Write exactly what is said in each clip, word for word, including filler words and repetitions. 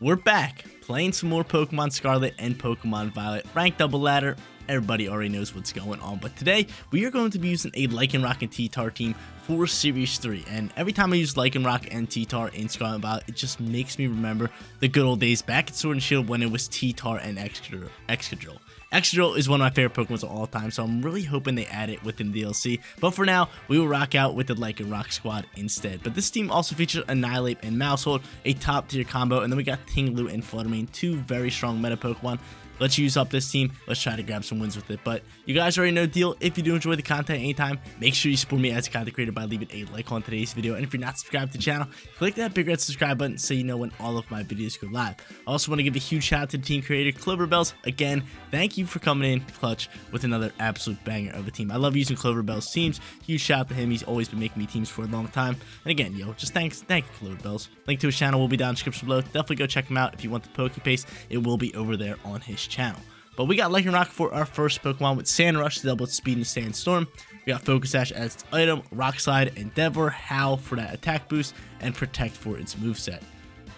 We're back, playing some more Pokemon Scarlet and Pokemon Violet, Rank Double Ladder. Everybody already knows what's going on, but today we are going to be using a Lycanroc and T-Tar team for Series three, and every time I use Lycanroc and T-Tar in Scarlet and Violet, it just makes me remember the good old days back at Sword and Shield when it was T-Tar and Excadrill. Excadrill. Excadrill is one of my favorite Pokemon of all time, so I'm really hoping they add it within the D L C, but for now, we will rock out with the Lycanroc squad instead. But this team also features Annihilape and Maushold, a top tier combo, and then we got Ting-Lu and Fluttermane, two very strong meta Pokemon. Let's use up this team, let's try to grab some wins with it, but you guys already know the deal. If you do enjoy the content anytime, make sure you support me as a content creator by leaving a like on today's video, and if you're not subscribed to the channel, click that big red subscribe button so you know when all of my videos go live. I also want to give a huge shout out to the team creator, Cloverbell's. Again, thank you for coming in clutch with another absolute banger of a team. I love using Cloverbell's teams, huge shout out to him, he's always been making me teams for a long time, and again, yo, just thanks, thank you Cloverbell's. Link to his channel will be down in the description below, definitely go check him out. If you want the PokePaste, it will be over there on his channel. But we got Lycanroc for our first Pokemon with Sand Rush to double its speed and Sandstorm. We got Focus Ash as its item, Rock Slide, Endeavor, Howl for that attack boost, and Protect for its moveset.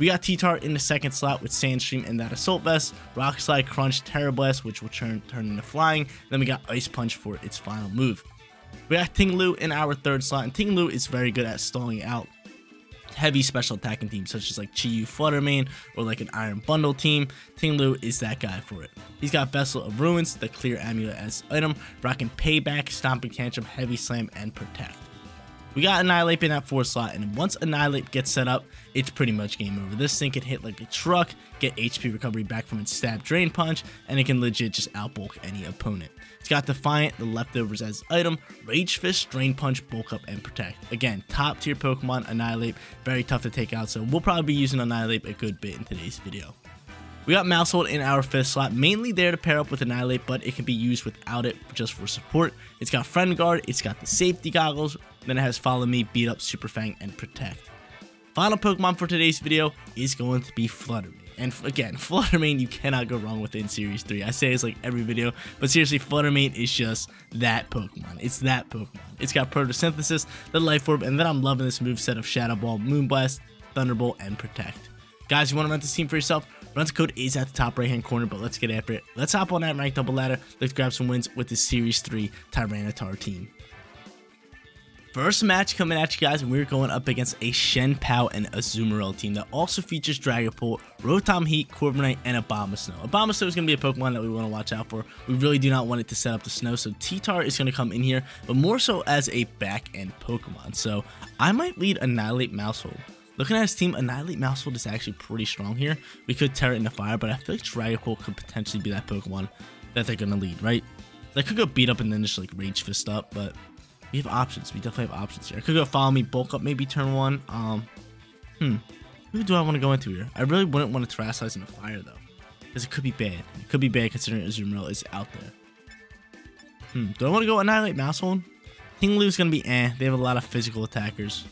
We got T-Tar in the second slot with Sandstream and that Assault Vest, Rock Slide, Crunch, Terra Blast, which will turn, turn into Flying, then we got Ice Punch for its final move. We got Ting-Lu in our third slot, and Ting-Lu is very good at stalling out heavy special attacking teams such as like Chi-Yu Fluttermane or like an Iron Bundle team. Ting-Lu is that guy for it. He's got Vessel of Ruins, the clear amulet as item, rocking Payback, Stomping Tantrum, Heavy Slam, and Protect. We got Annihilape in that fourth slot, and once Annihilape gets set up, it's pretty much game over. This thing can hit like a truck, get H P recovery back from its stab Drain Punch, and it can legit just outbulk any opponent. It's got Defiant, the Leftovers as item, Rage Fist, Drain Punch, Bulk Up, and Protect. Again, top tier Pokemon, Annihilape, very tough to take out, so we'll probably be using Annihilape a good bit in today's video. We got Maushold in our fifth slot, mainly there to pair up with Annihilape, but it can be used without it just for support. It's got Friend Guard, it's got the Safety Goggles, then it has Follow Me, Beat Up, Super Fang, and Protect. Final Pokemon for today's video is going to be Fluttermane. And again, Fluttermane, you cannot go wrong with in Series three. I say it's like every video, but seriously, Fluttermane is just that Pokemon. It's that Pokemon. It's got Photosynthesis, the Life Orb, and then I'm loving this moveset of Shadow Ball, Moonblast, Thunderbolt, and Protect. Guys, if you want to rent this team for yourself, Run's code is at the top right hand corner, but let's get after it. Let's hop on that Ranked Double Ladder. Let's grab some wins with the Series three Tyranitar team. First match coming at you guys, and we're going up against a Shen Pao and Azumarill team that also features Dragapult, Rotom Heat, Corviknight, and Abomasnow. Abomasnow is going to be a Pokemon that we want to watch out for. We really do not want it to set up the snow, so T-Tar is going to come in here, but more so as a back-end Pokemon. So I might lead Annihilape Maushold. Looking at his team, Annihilape Maushold is actually pretty strong here. We could tear it into fire, but I feel like Dragapult could potentially be that Pokemon that they're going to lead, right? They could go Beat Up and then just like Rage Fist up, but we have options. We definitely have options here. I could go Follow Me, Bulk Up, maybe turn one. Um, hmm. Who do I want to go into here? I really wouldn't want to Terrasilize into fire, though. Because it could be bad. It could be bad considering Azumarill is out there. Hmm. Do I want to go Annihilape Maushold? Ting-Lu is going to be eh. They have a lot of physical attackers.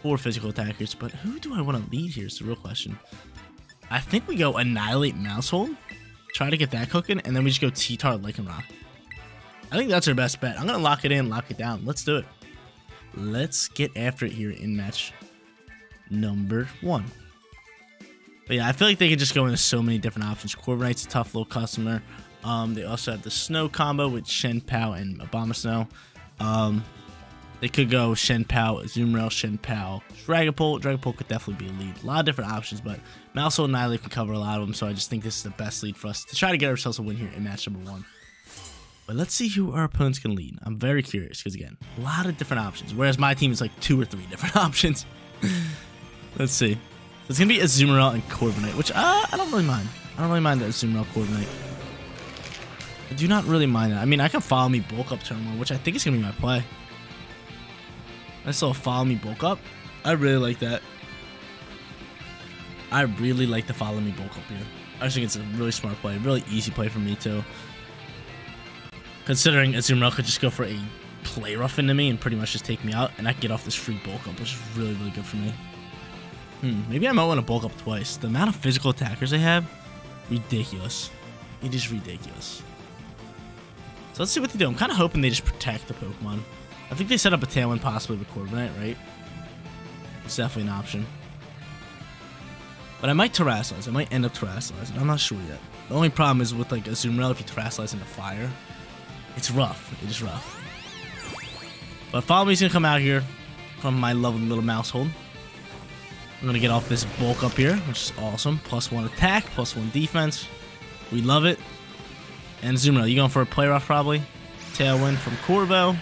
Four physical attackers. But who do I want to lead here is the real question. I think we go Annihilape Maushold. Try to get that cooking. And then we just go T-Tar Lycanroc. I think that's our best bet. I'm going to lock it in, lock it down. Let's do it. Let's get after it here in match number one. But yeah, I feel like they could just go into so many different options. Corviknight's a tough little customer. Um, they also have the snow combo with Shen Pao and Abomasnow. Um, they could go Shen Pao, Azumarill, Shen Pao, Dragapult. Dragapult could definitely be a lead. A lot of different options, but Maushold and Annihilape can cover a lot of them, so I just think this is the best lead for us to try to get ourselves a win here in match number one. But let's see who our opponents can lead. I'm very curious because, again, a lot of different options. Whereas my team is like two or three different options. Let's see. So it's going to be Azumarill and Corviknight, which uh, I don't really mind. I don't really mind that Azumarill Corviknight. I do not really mind that. I mean, I can Follow Me, Bulk Up turn one, which I think is going to be my play. I saw Follow Me, Bulk Up. I really like that. I really like the Follow Me, Bulk Up here. I just think it's a really smart play. Really easy play for me, too. Considering Azumarill could just go for a Play Rough into me and pretty much just take me out, and I can get off this free Bulk Up, which is really, really good for me. Hmm, maybe I might want to Bulk Up twice. The amount of physical attackers they have, ridiculous. It is ridiculous. So let's see what they do. I'm kind of hoping they just Protect the Pokemon. I think they set up a Tailwind possibly with Corviknight, right? It's definitely an option. But I might Terrasilize. I might end up Terrasilize. I'm not sure yet. The only problem is with like Azumarill, if you Terrasilize into fire, it's rough. It is rough. But Follow Me's gonna come out here from my lovely little Maushold. I'm gonna get off this bulk up here, which is awesome. Plus one attack, plus one defense. We love it. And Azumarill, you going for a play rough probably? Tailwind from Corvo.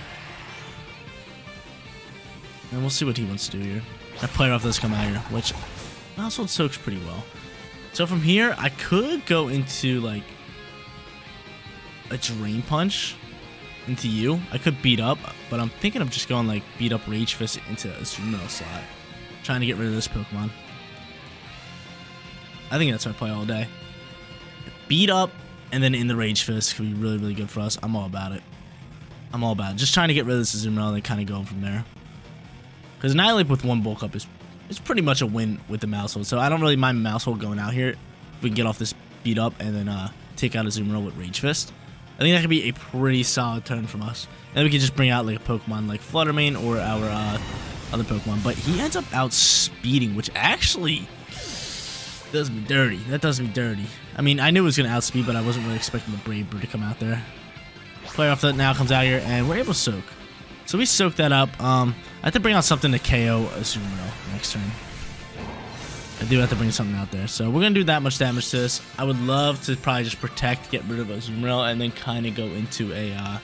And we'll see what he wants to do here. That play rough does come out here, which Maushold soaks pretty well. So from here, I could go into like a Drain Punch into you. I could beat up, but I'm thinking of just going like beat up Rage Fist into a Azumarill slot. Trying to get rid of this Pokemon. I think that's my play all day. Beat up and then in the Rage Fist could be really, really good for us. I'm all about it. I'm all about it. Just trying to get rid of this Azumarill and kind of going from there. Because Annihilape with one bulk up is it's pretty much a win with the Maushold. So I don't really mind Maushold going out here. If we can get off this beat up and then uh, take out Azumarill with Rage Fist. I think that could be a pretty solid turn from us. And then we can just bring out like a Pokemon like Fluttermane or our... Uh, other Pokemon, but he ends up outspeeding, which actually does me dirty. That does me dirty. I mean, I knew it was going to outspeed, but I wasn't really expecting the Brave Bird to come out there. Play off that now comes out here, and we're able to soak. So we soak that up. Um, I have to bring out something to K O Azumarill next turn. I do have to bring something out there. So we're going to do that much damage to this. I would love to probably just protect, get rid of Azumarill, and then kind of go into a... Uh,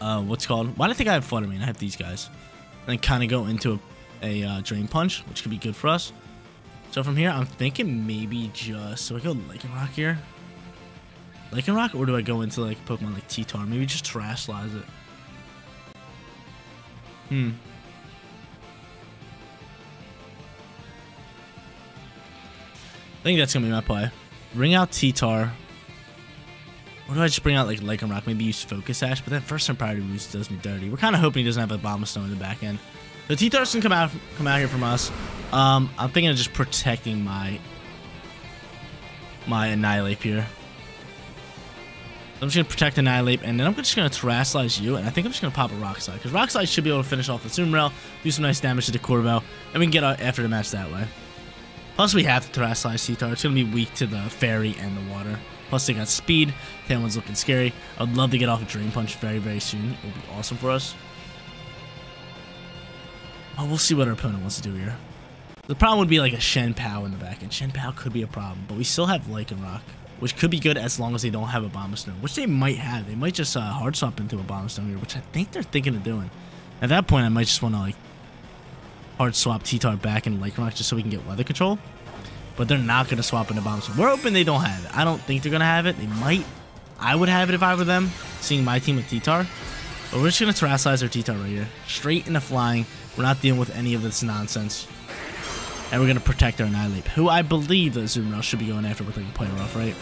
Uh, what's called? Why do I think I have Fluttermane? I have these guys. And then kind of go into a, a uh, Drain Punch, which could be good for us. So from here, I'm thinking maybe just... So I go Lycanroc here. Lycanroc? Or do I go into like Pokemon like T-Tar? Maybe just Terrasilize it. Hmm. I think that's going to be my play. Bring out T-Tar. Or do I just bring out like Lycanroc? Maybe use Focus Ash, but that first turn priority boost does me dirty. We're kind of hoping he doesn't have a Abomasnow in the back end. The T-Tar's can come out come out here from us. Um, I'm thinking of just protecting my my Annihilape here. I'm just gonna protect Annihilape, and then I'm just gonna Terrasilize you, and I think I'm just gonna pop a Rock Slide because Rock Slide should be able to finish off the Azumarill, do some nice damage to the Corviknight, and we can get out after the match that way. Plus, we have to Terrasilize T-Tar. It's gonna be weak to the Fairy and the Water. Plus, they got speed. Tailwind's looking scary. I'd love to get off a Drain Punch very, very soon. It would be awesome for us. Oh, we'll see what our opponent wants to do here. The problem would be like a Shen Pao in the back, and Shen Pao could be a problem, but we still have Lycanroc, which could be good as long as they don't have Abomasnow, which they might have. They might just uh, hard swap into Abomasnow here, which I think they're thinking of doing. At that point, I might just want to like hard swap T-Tar back and Lycanroc just so we can get weather control. But they're not going to swap into Abomasnow. We're hoping they don't have it. I don't think they're going to have it. They might. I would have it if I were them, seeing my team with T-Tar. But we're just going to Terrasilize our T-Tar right here. Straight into flying. We're not dealing with any of this nonsense. And we're going to protect our Annihilape, who I believe that Azumarill should be going after with like a play rough, right?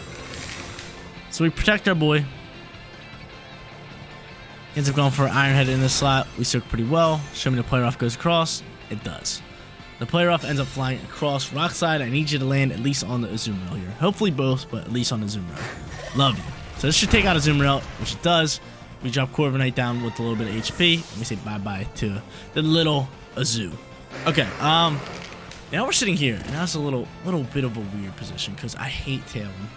So we protect our boy. Ends up going for Iron Head in this slot. We soak pretty well. Show me the play rough goes across. It does. The play rough ends up flying across Rock Slide. I need you to land at least on the Azumarill here. Hopefully both, but at least on Azumarill. Love you. So this should take out Azumarill, which it does. We drop Corviknight down with a little bit of H P. And we say bye-bye to the little Azu. Okay, um, now we're sitting here. And that's a little, little bit of a weird position because I hate Tailwind.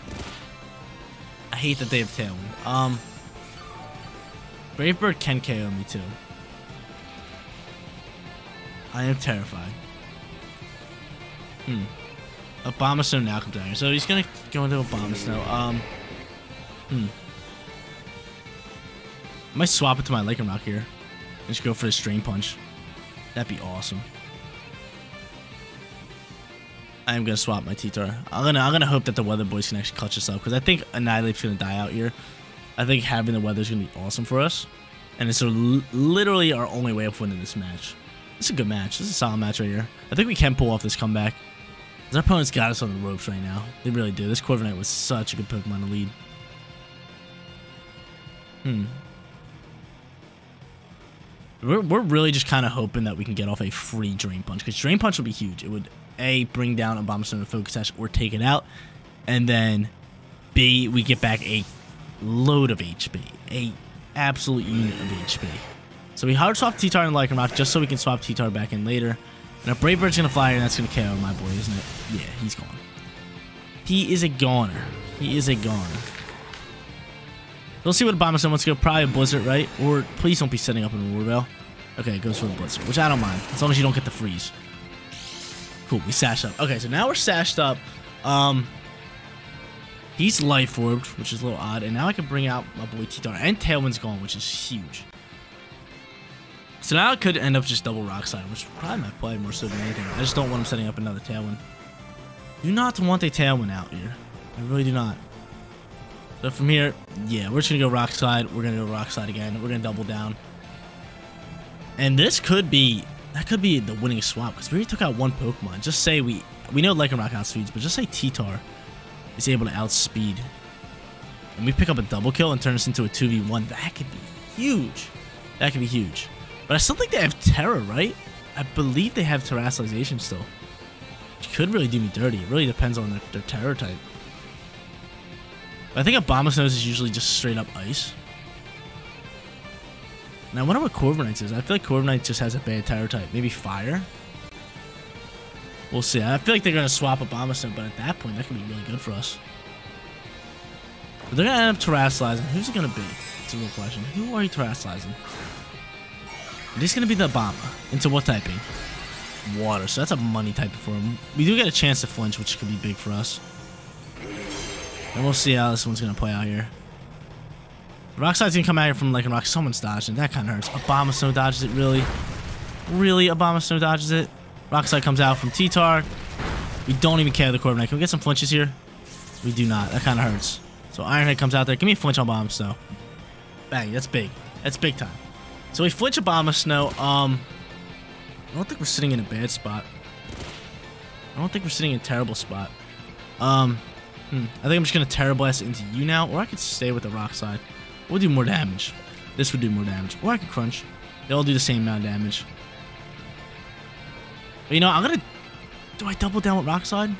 I hate that they have Tailwind. Um, Brave Bird can K O me too. I am terrified. Hmm. Abomasnow now comes down here. So he's going to go into Abomasnow. Um, hmm. I might swap it to my Lycanroc here. And just go for this Drain Punch. That'd be awesome. I am going to swap my T-Tar. I'm going to I'm gonna hope that the Weather Boys can actually clutch us up. Because I think Annihilate's going to die out here. I think having the Weather is going to be awesome for us. And it's a, literally our only way of winning this match. It's a good match. This is a solid match right here. I think we can pull off this comeback. Our opponent's got us on the ropes right now. They really do. This Corviknight was such a good Pokemon to lead. Hmm. We're, we're really just kind of hoping that we can get off a free Drain Punch. Because Drain Punch would be huge. It would, A, bring down Abomasnow to Focus Ash or take it out. And then, B, we get back a load of H P. A absolute unit of H P. So we hard swap T-Tar and Lycanroc just so we can swap T-Tar back in later. Now Brave Bird's gonna fly here, and that's gonna K O my boy, isn't it? Yeah, he's gone. He is a goner. He is a goner. We'll see what Abomasnow wants to go. Probably a Blizzard, right? Or please don't be setting up an Aurora Bell. Okay, it goes for the Blizzard, which I don't mind, as long as you don't get the freeze. Cool, we sashed up. Okay, so now we're sashed up. Um, he's Life Orbed, which is a little odd, and now I can bring out my boy T-Tar, and Tailwind's gone, which is huge. So now I could end up just double Rock Slide, which is probably my play more so than anything. I just don't want him setting up another Tailwind. Do not want a Tailwind out here. I really do not. So from here, yeah, we're just going to go Rock Slide. We're going to go Rock Slide again. We're going to double down. And this could be... That could be the winning swap, because we already took out one Pokemon. Just say we... We know Lycanroc outspeeds, but just say T-Tar is able to outspeed. And we pick up a double kill and turn this into a two v one. That could be huge. That could be huge. But I still think they have Terra, right? I believe they have Terrasalization still. Which could really do me dirty. It really depends on their, their Terra type. But I think Abomasnow is usually just straight up Ice. Now, I wonder what Corviknight is. I feel like Corviknight just has a bad Terra type. Maybe Fire? We'll see. I feel like they're going to swap Abomasnow, but at that point, that could be really good for us. But they're going to end up Terrasalizing. Who's it going to be? It's a real question. Who are you Terrasalizing? It is going to be the Obama. Into what typing? Water. So that's a money type for him. We do get a chance to flinch, which could be big for us. And we'll see how this one's going to play out here. Rock Slide's going to come out here from Lycanroc. Someone's dodging. That kind of hurts. Abomasnow dodges it, really. Really, Abomasnow dodges it. Rock Slide comes out from T-Tar. We don't even care the Corviknight. Can we get some flinches here? We do not. That kind of hurts. So Ironhead comes out there. Give me a flinch on Abomasnow. Bang. That's big. That's big time. So we flinch Abomasnow. Um, I don't think we're sitting in a bad spot. I don't think we're sitting in a terrible spot. Um, hmm, I think I'm just going to Terra Blast into you now. Or I could stay with the Rock Slide. We'll do more damage. This would do more damage. Or I can Crunch. They all do the same amount of damage. But you know, I'm going to... Do I double down with Rock Slide?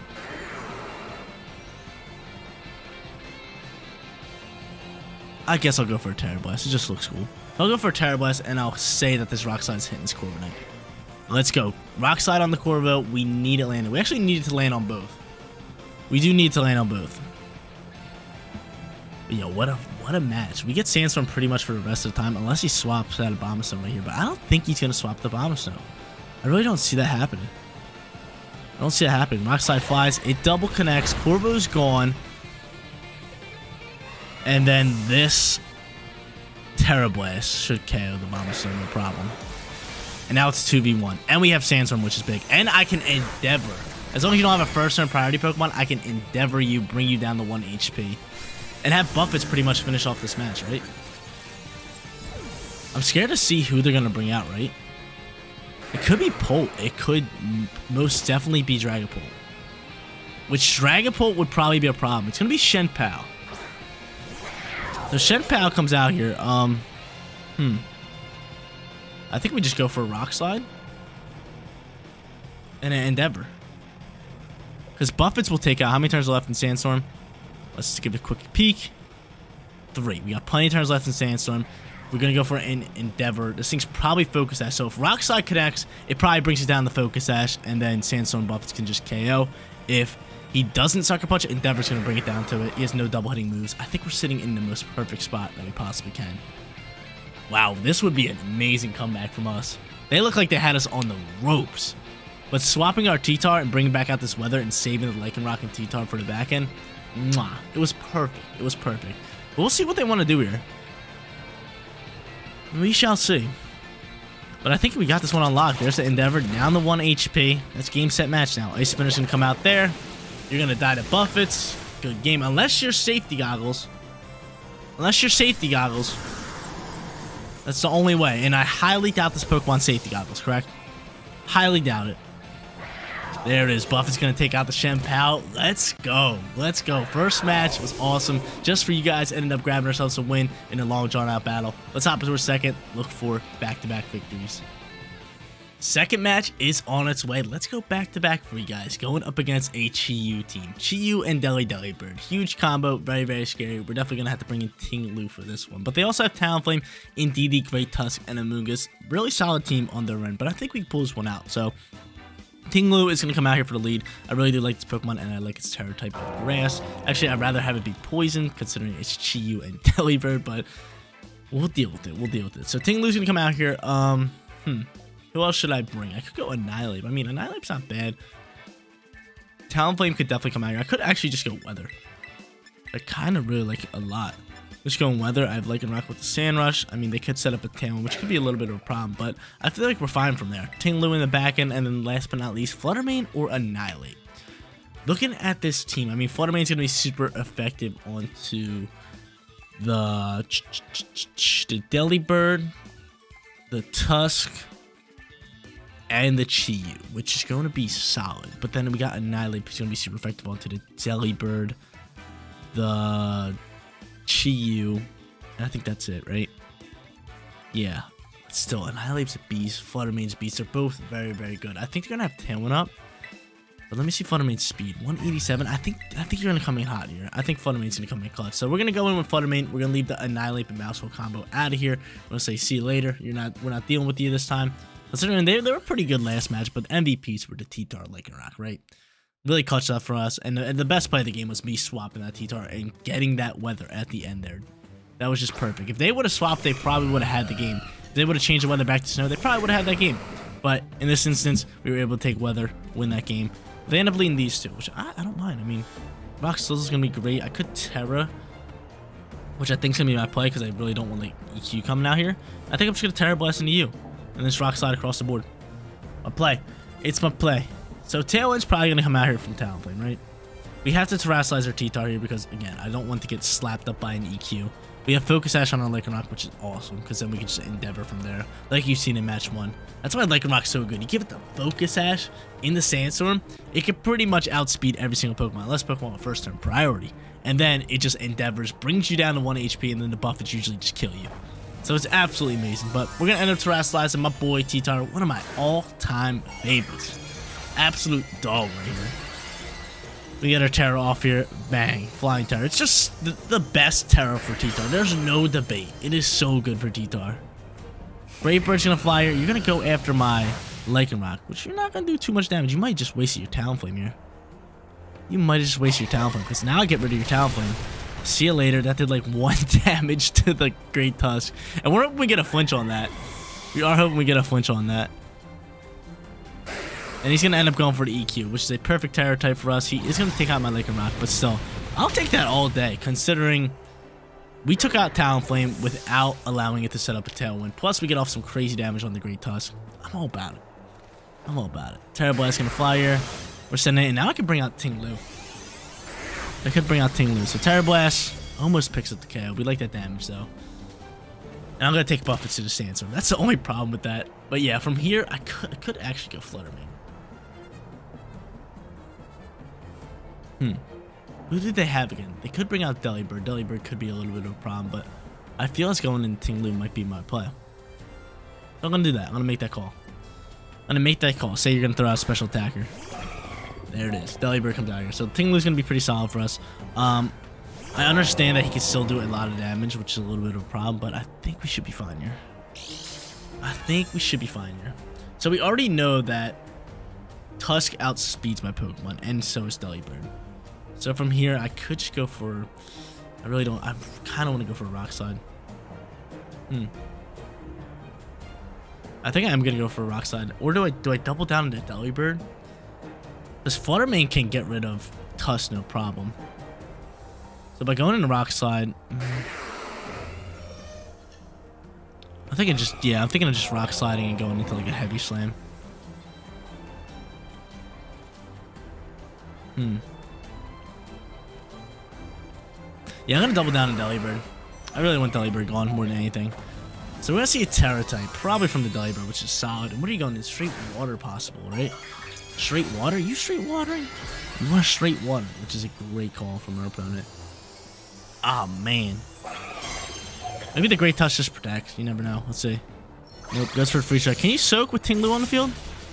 I guess I'll go for a Terra Blast. It just looks cool. I'll go for a Terra Blast, and I'll say that this Rock Slide's hitting this Corviknight. Let's go. Rock Slide on the Corviknight. We need it landed. We actually need it to land on both. We do need to land on both. But yo, what a what a match. We get Sandstorm pretty much for the rest of the time, unless he swaps out Abomasnow right here. But I don't think he's going to swap the Abomasnow. I really don't see that happening. I don't see that happening. Rock Slide flies. It double connects. Corvo's gone. And then this... Terra Blast should K O the Abomasnow, no problem. And now it's two v one. And we have Sandstorm, which is big. And I can Endeavor. As long as you don't have a first turn priority Pokemon, I can Endeavor you, bring you down to one H P. And have Buffets pretty much finish off this match, right? I'm scared to see who they're going to bring out, right? It could be Pult. It could most definitely be Dragapult. Which Dragapult would probably be a problem. It's going to be Shen Pao. So Shen Pao comes out here. Um, hmm. I think we just go for a Rock Slide and an Endeavor, because Buffets will take out. How many turns left in Sandstorm? Let's just give it a quick peek. Three. We got plenty of turns left in Sandstorm. We're gonna go for an Endeavor. This thing's probably Focus Ash. So if Rock Slide connects, it probably brings it down to Focus Ash, and then Sandstorm Buffets can just K O. If he doesn't Sucker Punch, Endeavor's going to bring it down to it. He has no double hitting moves. I think we're sitting in the most perfect spot that we possibly can. Wow, this would be an amazing comeback from us. They look like they had us on the ropes. But swapping our T-Tar and bringing back out this weather and saving the Lycanroc and T-Tar for the back end, mwah, it was perfect. It was perfect. But we'll see what they want to do here. We shall see. But I think we got this one unlocked. There's the Endeavor down to one H P. That's game, set, match now. Ice Spinner's going to come out there. You're going to die to Buffets. Good game. Unless you're Safety Goggles. Unless you're Safety Goggles. That's the only way. And I highly doubt this Pokemon's Safety Goggles, correct? Highly doubt it. There it is. Buffet's going to take out the Shen Pao. Let's go. Let's go. First match was awesome. Just for you guys, ended up grabbing ourselves a win in a long, drawn-out battle. Let's hop into our second. Look for back-to-back victories. Second match is on its way. Let's go back-to-back for you guys. Going up against a Chi-Yu team. Chi-Yu and Deli Delibird. Huge combo. Very, very scary. We're definitely going to have to bring in Ting-Lu for this one. But they also have Talonflame, Indeedee, Great Tusk, and Amoongus. Really solid team on their end. But I think we can pull this one out. So, Ting-Lu is going to come out here for the lead. I really do like this Pokemon, and I like its terror type of grass. Actually, I'd rather have it be poison, considering it's Chi-Yu and Delibird, but we'll deal with it. We'll deal with it. So Ting-Lu's going to come out here. Um, hmm. Who else should I bring? I could go Annihilape. I mean, Annihilape's not bad. Talonflame could definitely come out here. I could actually just go Weather. I kind of really like it a lot. Just going Weather. I have Lycanroc with the Sand Rush. I mean, they could set up a Tailwind, which could be a little bit of a problem, but I feel like we're fine from there. Ting-Lu in the back end, and then last but not least, Fluttermane or Annihilape. Looking at this team, I mean, Fluttermane's going to be super effective onto the, the Delibird, the Tusk, and the Chi-Yu, which is going to be solid. But then we got Annihilape, who's going to be super effective onto the Delibird, the Chi-Yu, I think that's it, right? Yeah. Still, Annihilape's a beast, Fluttermane's a beast. They're both very, very good. I think they're gonna have Tailwind up. But let me see Fluttermane's speed. one eighty-seven. I think I think you're gonna come in hot here. I think Fluttermane's gonna come in clutch. So we're gonna go in with Fluttermane. We're gonna leave the Annihilape and Maushold combo out of here. We're gonna say see you later. You're not we're not dealing with you this time. Considering they they were pretty good last match, but the M V Ps were the T-Tar Lycanroc, right? Really clutched up for us, and the, and the best play of the game was me swapping that T-Tar and getting that Weather at the end there. That was just perfect. If they would have swapped, they probably would have had the game. If they would have changed the Weather back to Snow, they probably would have had that game. But in this instance, we were able to take Weather, win that game. They end up leading these two, which I, I don't mind. I mean, Rock Slide is going to be great. I could Terra, which I think is going to be my play because I really don't want like E Q coming out here. I think I'm just going to Terra Blast into you, and then just Rock Slide across the board. My play. It's my play. So Tailwind's probably going to come out here from Talonflame, right? We have to Terrasilize our T-Tar here because, again, I don't want to get slapped up by an E Q. We have Focus Ash on our Lycanroc, which is awesome because then we can just Endeavor from there, like you've seen in Match one. That's why Lycanroc's so good. You give it the Focus Ash in the Sandstorm, it can pretty much outspeed every single Pokemon, unless Pokemon with first turn priority. And then it just Endeavors, brings you down to one H P, and then the buff is usually just kill you. So it's absolutely amazing, but we're going to end up Terrasilizing my boy T-Tar, one of my all-time favorites. Absolute dog right here. We get our Terra off here. Bang. Flying Terra. It's just the, the best Terra for T-Tar. There's no debate. It is so good for T-Tar. Brave Bird's going to fly here. You're going to go after my Lycanroc, which you're not going to do too much damage. You might just waste your Talonflame here. You might just waste your Talonflame, because now I get rid of your Talonflame. See you later. That did like one damage to the Great Tusk. And we're hoping we get a flinch on that. We are hoping we get a flinch on that. And he's going to end up going for the E Q, which is a perfect terror type for us. He is going to take out my Lycanroc, but still, I'll take that all day, considering we took out Talonflame without allowing it to set up a Tailwind. Plus, we get off some crazy damage on the Great Tusk. I'm all about it. I'm all about it. Terra Blast going to fly here. We're sending it, and now I can bring out Ting-Lu. I could bring out Ting-Lu. So Terra Blast almost picks up the K O. We like that damage, though. And I'm going to take Buffets to the Sandstorm. That's the only problem with that. But yeah, from here, I could, I could actually go Fluttermane. Hmm. Who did they have again? They could bring out Delibird. Delibird could be a little bit of a problem, but I feel it's going in Ting-Lu might be my play. So I'm going to do that. I'm going to make that call. I'm going to make that call. Say you're going to throw out a special attacker. There it is. Delibird comes out here. So Ting-Lu's going to be pretty solid for us. Um, I understand that he can still do a lot of damage, which is a little bit of a problem, but I think we should be fine here. I think we should be fine here. So we already know that Tusk outspeeds my Pokemon, and so is Delibird. So from here, I could just go for... I really don't... I kind of want to go for a Rock Slide. Hmm. I think I am going to go for a Rock Slide. Or do I do I double down into Delibird? This Fluttermane can get rid of Tusk, no problem. So by going into Rock Slide... I think I just... Yeah, I'm thinking of just Rock Sliding and going into like a Heavy Slam. Hmm. Yeah, I'm going to double down on Delibird. I really want Delibird gone more than anything. So we're going to see a Terra type, probably from the Delibird, which is solid. And what are you going to? Straight Water possible, right? Straight Water? You straight watering? You want straight Water, which is a great call from our opponent. Ah, oh, man. Maybe the Great Touch just protects. You never know. Let's see. Nope, goes for a free strike. Can you soak with Ting-Lu on the field?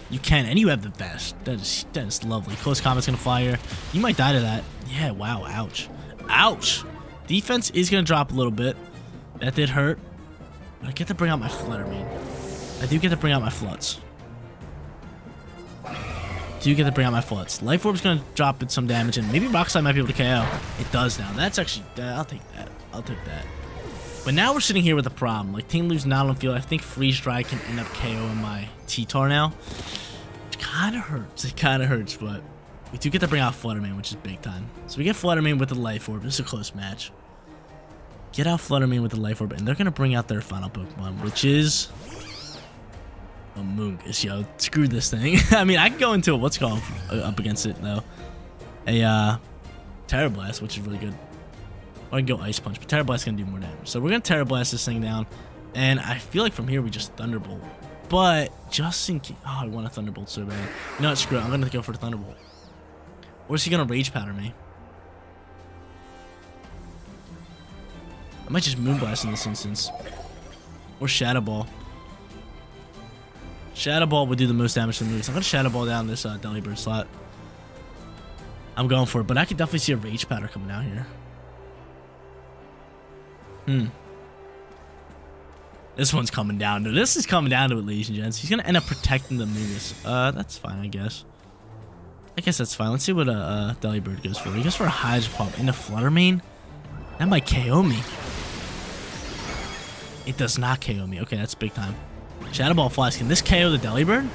You can, and you have the best. That is, that is lovely. Close Combat's going to fly here. You might die to that. Yeah, wow, ouch. Ouch! Defense is going to drop a little bit. That did hurt. But I get to bring out my Fluttermane. I do get to bring out my Fluts. do get to bring out my Flutz. Life Orb's going to drop it some damage, and maybe Rock Slide might be able to K O. It does now. That's actually... I'll take that. I'll take that. But now we're sitting here with a problem. Like, Ting-Lu's not on field. I think Freeze Dry can end up KOing my T-Tar now. It kind of hurts. It kind of hurts, but we do get to bring out Fluttermane, which is big time. So we get Fluttermane with the Life Orb. This is a close match. Get out Fluttermane with the Life Orb, and they're going to bring out their final Pokemon, which is... Amoongus. Yo, screw this thing. I mean, I can go into it. What's going up against it, though? A uh, Terra Blast, which is really good. Or I can go Ice Punch, but Terra Blast's going to do more damage. So we're going to Terra Blast this thing down, and I feel like from here we just Thunderbolt. But just in case... Oh, I want a Thunderbolt so bad. You know what? Screw it. I'm going to go for Thunderbolt. Or is he going to Rage Powder me? I might just Moonblast in this instance. Or Shadow Ball. Shadow Ball would do the most damage to the moves. I'm going to Shadow Ball down this uh, Delibird slot. I'm going for it, but I could definitely see a Rage Powder coming out here. Hmm. This one's coming down to This is coming down to it, ladies and gents. He's going to end up protecting the moves. Uh, that's fine, I guess. I guess that's fine. Let's see what uh, uh, Delibird goes for. He goes for a Hydro Pump and a Fluttermane. That might K O me. It does not K O me. Okay, that's big time. Shadow Ball flies. Can this K O the Delibird?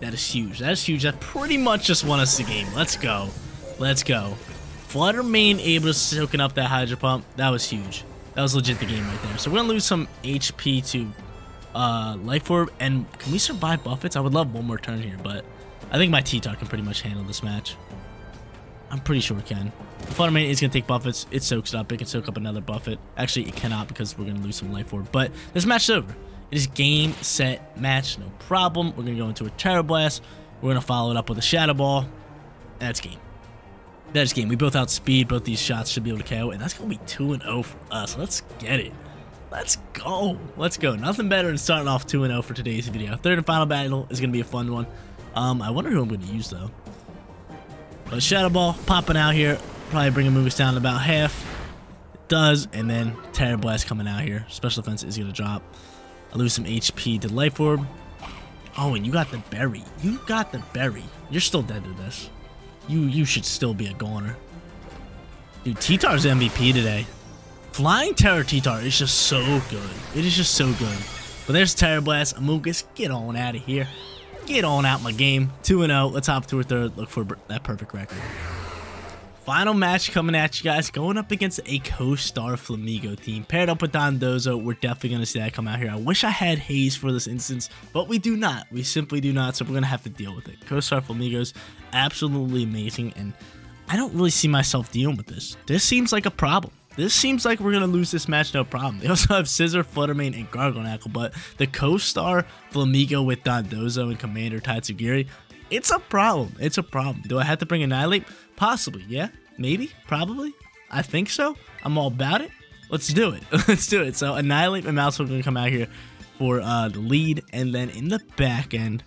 That is huge. That is huge. That pretty much just won us the game. Let's go. Let's go. Fluttermane able to soaking up that Hydro Pump. That was huge. That was legit the game right there. So we're going to lose some H P to uh, Life Orb. And can we survive Buffets? I would love one more turn here, but I think my T-Tar can pretty much handle this match. I'm pretty sure it can. Fluttermane is going to take Buffets. It soaks it up. It can soak up another Buffet. Actually, it cannot because we're going to lose some Life Orb. But this match is over. It is game, set, match. No problem. We're going to go into a Terra Blast. We're going to follow it up with a Shadow Ball. That's game. That's game. We both outspeed. Both these shots should be able to K O. And that's going to be two and oh for us. Let's get it. Let's go. Let's go. Nothing better than starting off two and oh for today's video. Third and final battle is going to be a fun one. Um, I wonder who I'm going to use, though. But Shadow Ball popping out here. Probably bring Amoongus down to about half. It does. And then Terra Blast coming out here. Special Defense is going to drop. I lose some H P to Life Orb. Oh, and you got the berry. You got the berry. You're still dead to this. You you should still be a goner. Dude, T-Tar's M V P today. Flying Terra T-Tar is just so good. It is just so good. But there's Terra Blast. Amoongus, get on out of here. Get on out my game. two and oh. Let's hop to a third. Look for that perfect record. Final match coming at you guys. Going up against a co-star Flamigo team. Paired up with Dondozo. We're definitely going to see that come out here. I wish I had Haze for this instance, but we do not. We simply do not, so we're going to have to deal with it. Co-star Flamigo's absolutely amazing, and I don't really see myself dealing with this. This seems like a problem. This seems like we're going to lose this match, no problem. They also have Scissor, Fluttermane, and Gargoyle, but the co-star Flamigo with Dondozo and Commander Tatsugiri, it's a problem. It's a problem. Do I have to bring Annihilape? Possibly, yeah. Maybe? Probably? I think so. I'm all about it. Let's do it. Let's do it. So Annihilape and Maushold are going to come out here for uh, the lead, and then in the back end,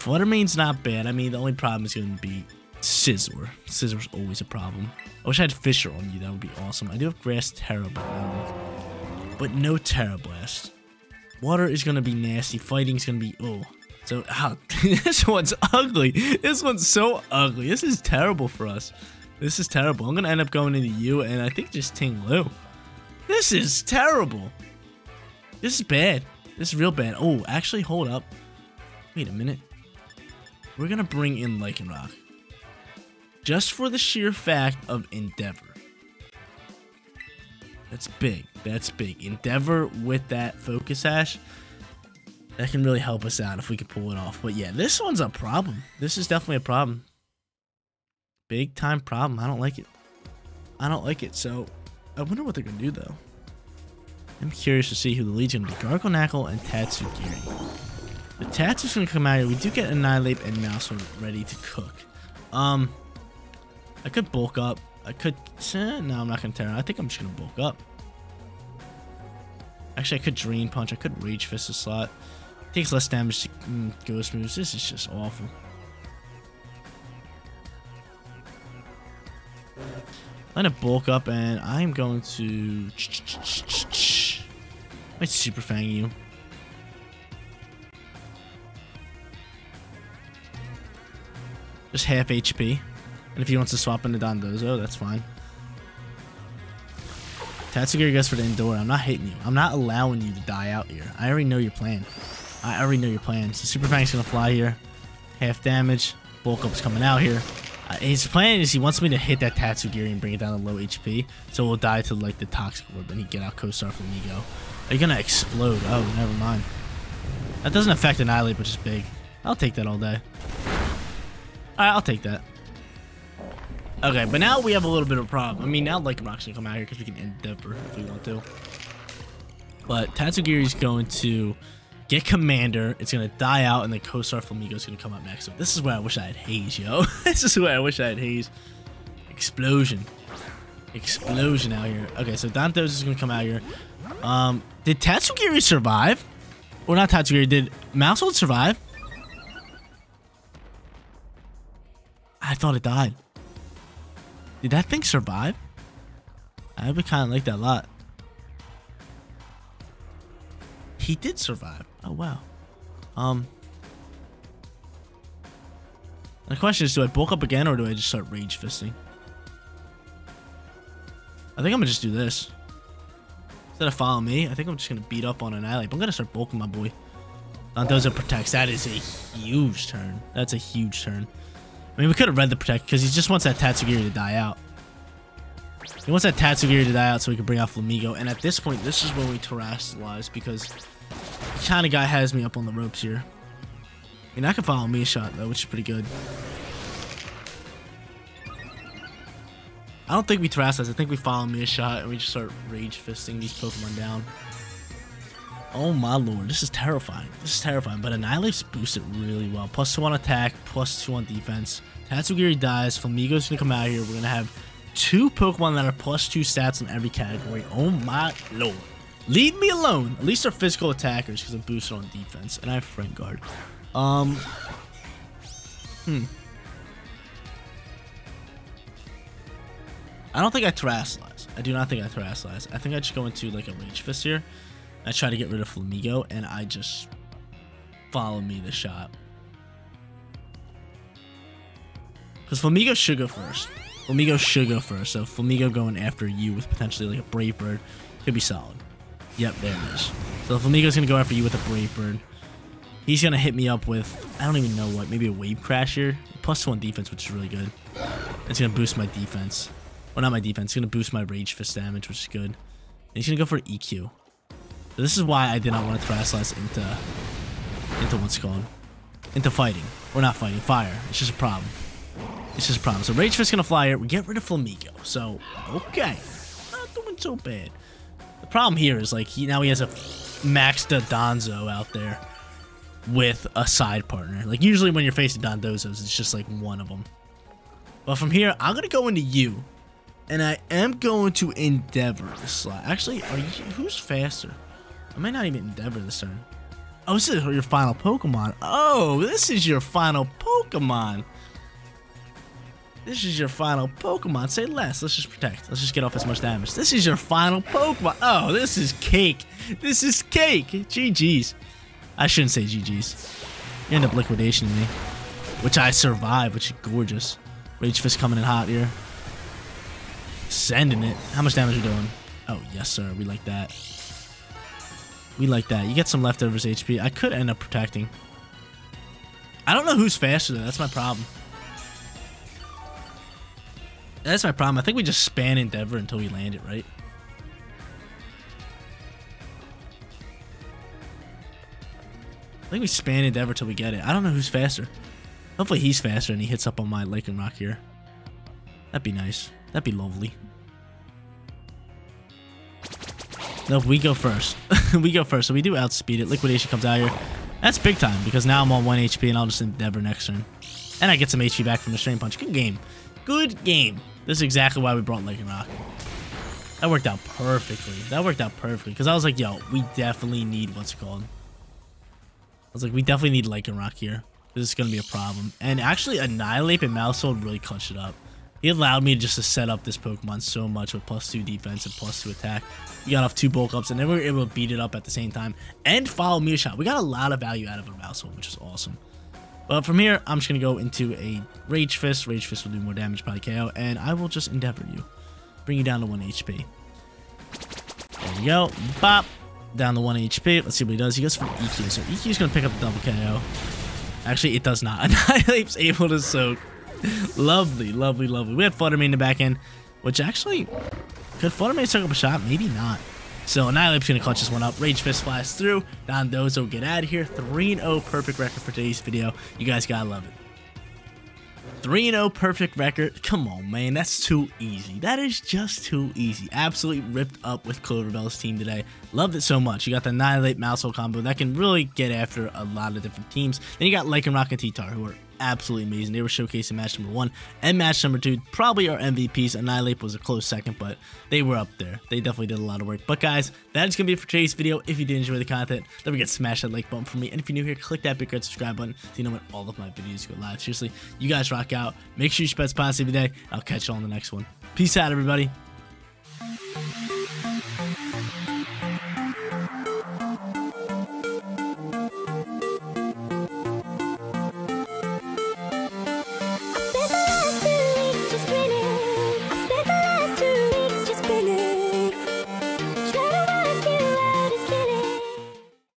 Fluttermane's not bad. I mean, the only problem is going to be Scizor. Scizor's always a problem. I wish I had Fisher on you. That would be awesome. I do have Grass Terra, but no Terra Blast. Water is going to be nasty. Fighting's going to be... Oh. So, oh, this one's ugly. This one's so ugly. This is terrible for us. This is terrible. I'm going to end up going into you and I think just Ting-Lu. This is terrible. This is bad. This is real bad. Oh, actually, hold up. Wait a minute. We're going to bring in Lycanroc. Just for the sheer fact of Endeavor. That's big. That's big. Endeavor with that Focus Ash. That can really help us out if we could pull it off. But yeah, this one's a problem. This is definitely a problem. Big time problem. I don't like it. I don't like it. So I wonder what they're going to do, though. I'm curious to see who the lead's going to be. Gargoyle and Tatsugiri. The Tatsu's going to come out here. We do get Annihilape and Maushold ready to cook. Um... I could bulk up. I could... Eh, no, I'm not going to tear out. I think I'm just going to bulk up. Actually, I could Drain Punch. I could Rage Fist the slot. It takes less damage to mm, Ghost moves. This is just awful. I'm going to bulk up, and I'm going to... I might Super Fang you. Just half H P. And if he wants to swap into Dondozo, that's fine. Tatsugiri goes for the Indoor. I'm not hitting you. I'm not allowing you to die out here. I already know your plan. I already know your plan. So Super Fang's going to fly here. Half damage. Bulk Up's coming out here. Uh, his plan is he wants me to hit that Tatsugiri and bring it down to low H P. So we'll die to like the Toxic Orb and he get out Coastar Flamigo. Are you going to explode? Oh, never mind. That doesn't affect Annihilape, which is big. I'll take that all day. Alright, I'll take that. Okay, but now we have a little bit of a problem. I mean, now Lycanroc's gonna come out here because we can Endeavor if we want to. But Tatsugiri's going to get Commander. It's gonna die out, and then Coastar Flamigo's gonna come up next. So this is where I wish I had Haze, yo. This is where I wish I had Haze. Explosion. Explosion out here. Okay, so Dantos is gonna come out here. Um, did Tatsugiri survive? Or not Tatsugiri, did Maushold survive? I thought it died. Did that thing survive? I would kind of like that a lot. He did survive. Oh, wow. Um. The question is, do I bulk up again or do I just start Rage Fisting? I think I'm going to just do this. Instead of Follow Me, I think I'm just going to beat up on Annihilape. I'm going to start bulking my boy. Dondozo protects. That is a huge turn. That's a huge turn. I mean, we could have read the Protect because he just wants that Tatsugiri to die out. He wants that Tatsugiri to die out so we can bring out Flamigo. And at this point, this is when we terrestrialize because the kind of guy has me up on the ropes here. I mean, I can Follow Me shot, though, which is pretty good. I don't think we terrestrialize. I think we Follow Me a shot and we just start Rage Fisting these Pokemon down. Oh my lord, this is terrifying. This is terrifying, but Annihilape's boosted really well. Plus two on attack, plus two on defense. Tatsugiri dies, Flamigo's gonna come out here. We're gonna have two Pokemon that are plus two stats in every category. Oh my lord. Leave me alone. At least they're physical attackers because I'm boosted on defense. And I have Friend Guard. Um. Hmm. I don't think I Terrasilize. I do not think I Terrasilize. I think I just go into like a Rage Fist here. I try to get rid of Flamigo, and I just Follow Me the shot. Because Flamigo should go first. Flamigo should go first, so Flamigo going after you with potentially like a Brave Bird could be solid. Yep, there it is. So Flamigo's going to go after you with a Brave Bird. He's going to hit me up with, I don't even know what, maybe a Wave Crash here. Plus one defense, which is really good. It's going to boost my defense. Well, not my defense. It's going to boost my Rage Fist damage, which is good. And he's going to go for an E Q. This is why I did not want to Terrasilize into, into what's it called, into fighting. Or not fighting, fire. It's just a problem. It's just a problem. So Rage Fist gonna fly here. We get rid of Flamigo. So, okay. Not doing so bad. The problem here is like, he, now he has a maxed Dondozo out there with a side partner. Like usually when you're facing Dondozos, it's just like one of them. But from here, I'm gonna go into you. And I am going to Endeavor this slot. Actually, are you, who's faster? I might not even Endeavor this turn. Oh, this is your final Pokemon. Oh, this is your final Pokemon. This is your final Pokemon. Say less. Let's just protect. Let's just get off as much damage. This is your final Pokemon. Oh, this is cake. This is cake. G G's. I shouldn't say G G's. You end up liquidating me. Which I survive, which is gorgeous. Rage Fist coming in hot here. Sending it. How much damage are we doing? Oh, yes, sir. We like that. We like that. You get some leftovers H P. I could end up protecting. I don't know who's faster though. That's my problem. That's my problem. I think we just span Endeavor until we land it, right? I think we span Endeavor till we get it. I don't know who's faster. Hopefully he's faster and he hits up on my Lycanroc here. That'd be nice. That'd be lovely. Nope, we go first. we go first, so we do outspeed it. Liquidation comes out here. That's big time, because now I'm on one H P, and I'll just Endeavor next turn. And I get some H P back from the Drain Punch. Good game. Good game. This is exactly why we brought Lycanroc. That worked out perfectly. That worked out perfectly, because I was like, yo, we definitely need what's it called. I was like, we definitely need Lycanroc here. This is going to be a problem. And actually, Annihilape and Maushold really clutched it up. He allowed me just to set up this Pokemon so much with plus two defense and plus two attack. We got off two bulk ups, and then we were able to beat it up at the same time and Follow Me a shot. We got a lot of value out of a Maushold, which is awesome. But from here, I'm just going to go into a Rage Fist. Rage Fist will do more damage, probably K O. And I will just Endeavor you. Bring you down to one H P. There we go. Bop. Down to one H P. Let's see what he does. He goes for E Q. So E Q is going to pick up the double K O. Actually, it does not. Annihilape's able to soak. Lovely, lovely, lovely. We had Fluttermane in the back end, which actually... Could Fluttermane soak up a shot? Maybe not. So Annihilape's going to clutch this one up. Rage Fist flies through. Dondozo, get out of here. three and oh perfect record for today's video. You guys gotta love it. three and oh perfect record. Come on, man. That's too easy. That is just too easy. Absolutely ripped up with Cloverbell's team today. Loved it so much. You got the Annihilape Maushold combo that can really get after a lot of different teams. Then you got Lycanroc and T-Tar, who are absolutely amazing. They were showcasing match number one and match number two. Probably our M V Ps. Annihilape was a close second, but they were up there. They definitely did a lot of work. But guys, that is going to be it for today's video. If you did enjoy the content, don't forget to smash that like button for me. And if you're new here, click that big red subscribe button so you know when all of my videos go live. Seriously, you guys rock out. Make sure you spread positive today. I'll catch you all in the next one. Peace out, everybody.